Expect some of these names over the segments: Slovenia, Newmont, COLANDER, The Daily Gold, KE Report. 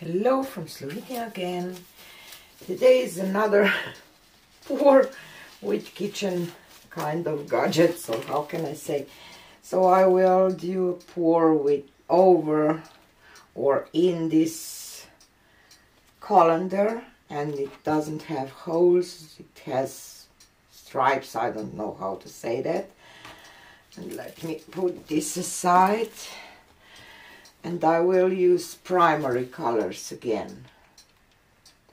Hello from Slovenia again. Today is another poor with kitchen kind of gadgets, so how can I say? So I will do pour with over or in this colander, and it doesn't have holes, it has stripes, I don't know how to say that. And let me put this aside. And I will use primary colors again.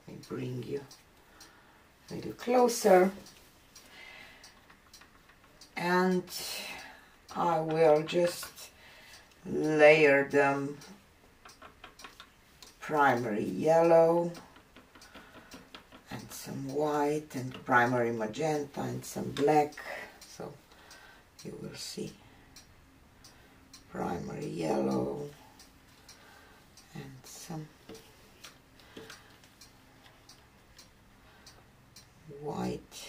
Let me bring you a little closer. And I will just layer them. Primary yellow and some white and primary magenta and some black. So you will see primary yellow. And some white,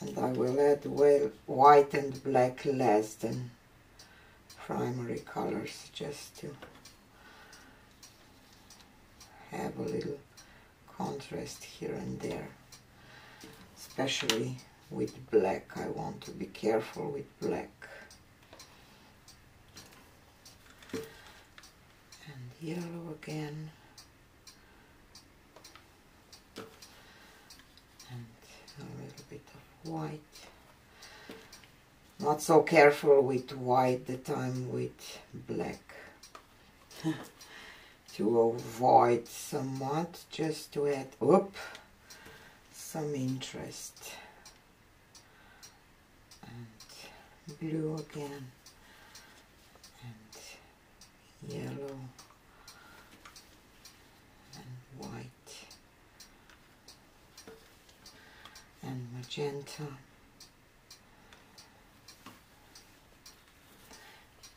and I will add white and black less than primary colors, just to have a little contrast here and there, especially with black. I want to be careful with black. Yellow again, and a little bit of white. Not so careful with white that I'm with black to avoid somewhat, just to add some interest. And blue again, and yellow. And magenta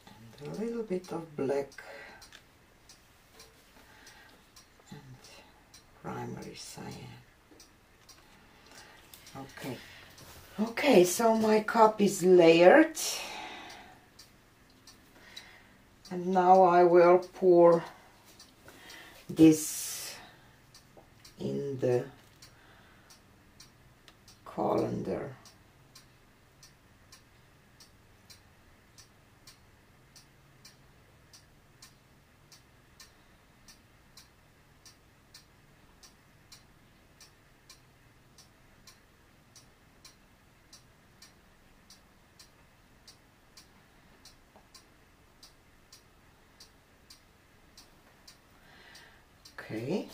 and a little bit of black and primary cyan. Okay, so my cup is layered, and now I will pour this in the colander. Okay,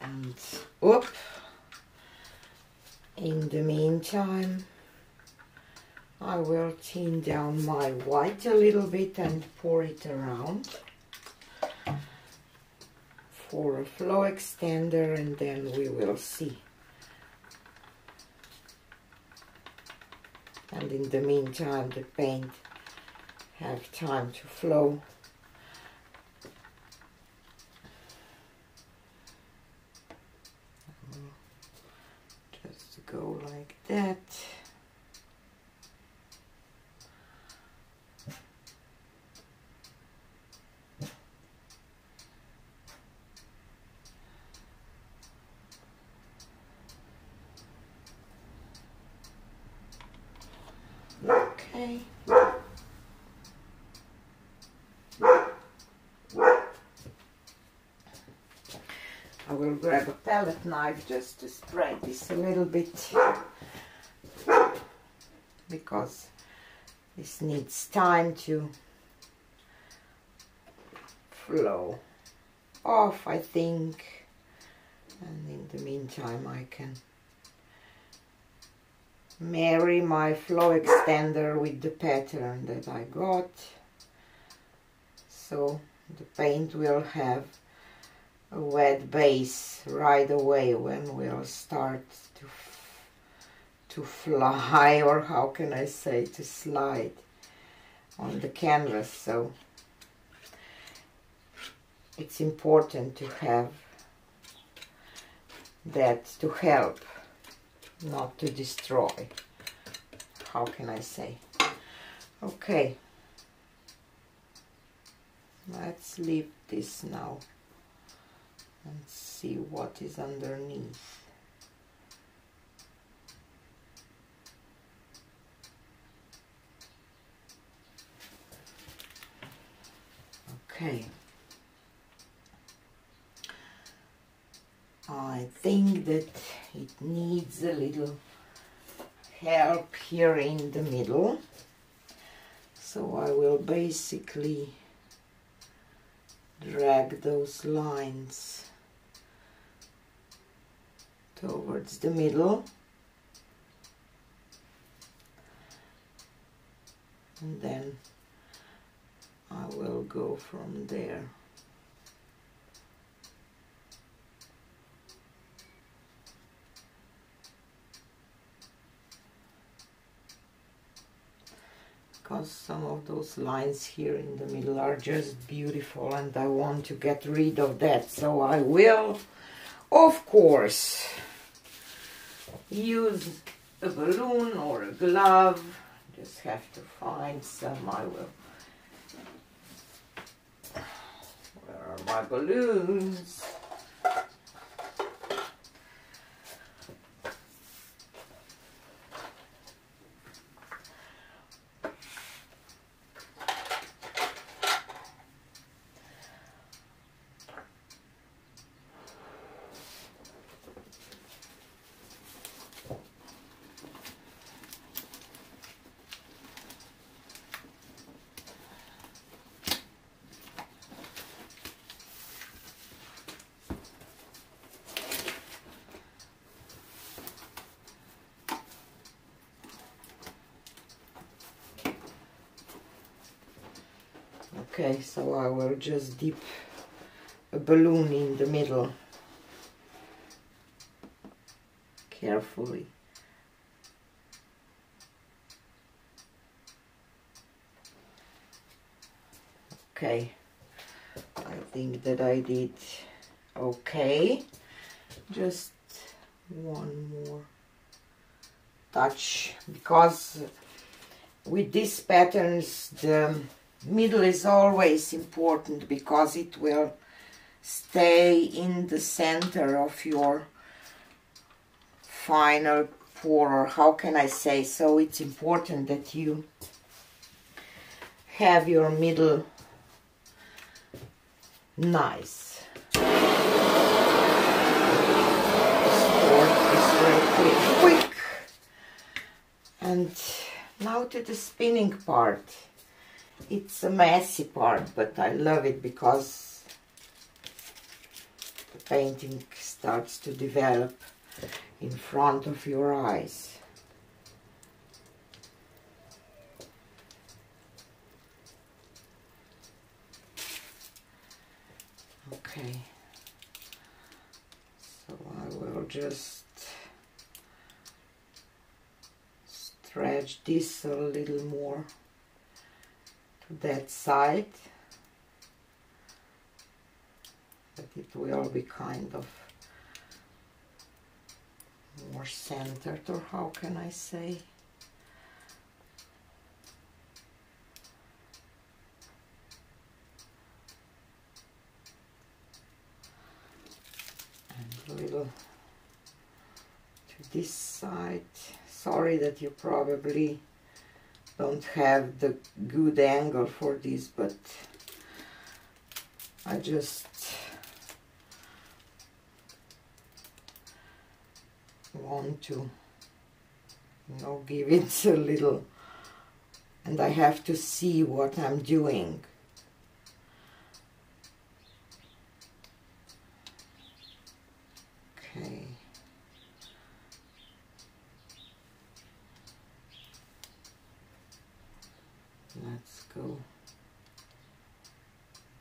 and in the meantime, I will thin down my white a little bit and pour it around for a flow extender, and then we will see. And in the meantime, the paint have time to flow. Go like that. Okay. I will grab a palette knife just to spray this a little bit, because this needs time to flow off, I think, and in the meantime I can marry my flow extender with the pattern that I got, so the paint will have a wet base right away when we'll start to fly, or how can I say, to slide on the canvas. So it's important to have that to help, not to destroy, how can I say. Okay, Let's leave this now and see what is underneath. Okay, I think that it needs a little help here in the middle, so I will basically drag those lines towards the middle and then I will go from there. Because some of those lines here in the middle are just beautiful and I want to get rid of that. So I will, of course, use a balloon or a glove. Just have to find some. I will. Where are my balloons? Okay, so I will just dip a balloon in the middle, carefully. Okay, I think that I did okay. Just one more touch, because with these patterns the middle is always important, because it will stay in the center of your final pour, or how can I say, so it's important that you have your middle nice. Quick. And now to the spinning part. It's a messy part, but I love it because the painting starts to develop in front of your eyes. Okay, so I will just stretch this a little more. That side, but it will be kind of more centered, or how can I say? And a little to this side. Sorry that you probably don't have the good angle for this, but I just want to, you know, give it a little, and I have to see what I'm doing. Okay. Let's go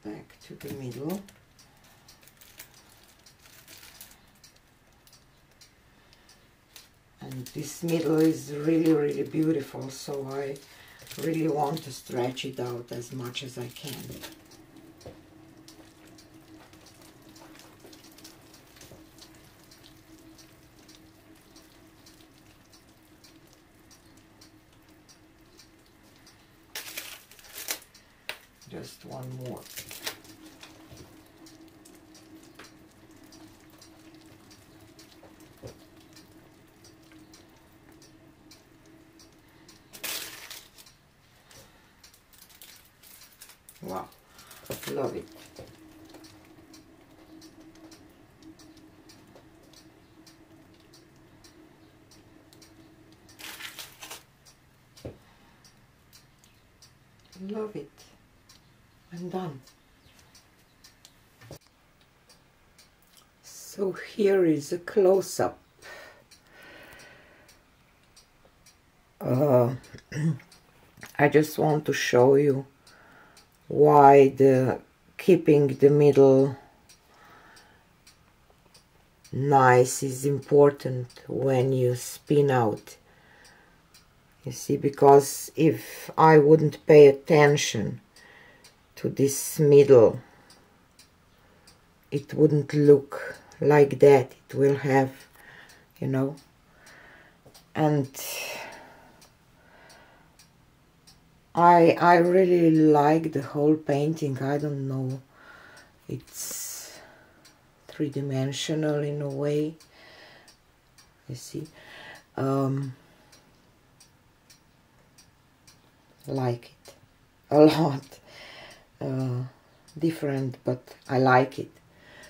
back to the middle. And this middle is really, really beautiful, so I really want to stretch it out as much as I can. Just one more. Wow, love it. Love it. I'm done. So here is a close-up. I just want to show you why the keeping the middle nice is important when you spin out. You see, because if I wouldn't pay attention to this middle, it wouldn't look like that. It will have, you know, and I really like the whole painting. I don't know, it's three-dimensional in a way, you see. Like it a lot, different, but I like it.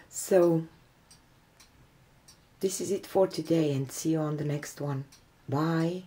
So this is it for today, and see you on the next one. Bye.